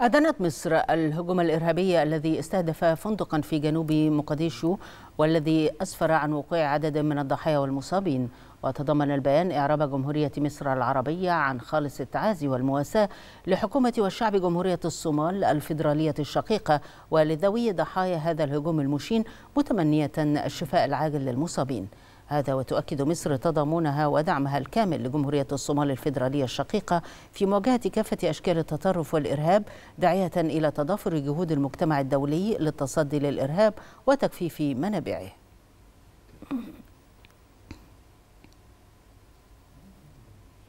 أدانت مصر الهجوم الإرهابي الذي استهدف فندقا في جنوب مقديشو والذي أسفر عن وقوع عدد من الضحايا والمصابين. وتضمن البيان إعراب جمهورية مصر العربية عن خالص التعازي والمواساة لحكومة والشعب جمهورية الصومال الفيدرالية الشقيقة ولذوي ضحايا هذا الهجوم المشين، متمنية الشفاء العاجل للمصابين. هذا وتؤكد مصر تضامنها ودعمها الكامل لجمهورية الصومال الفيدرالية الشقيقة في مواجهة كافة أشكال التطرف والإرهاب، داعية إلى تضافر جهود المجتمع الدولي للتصدي للإرهاب وتجفيف منابعه.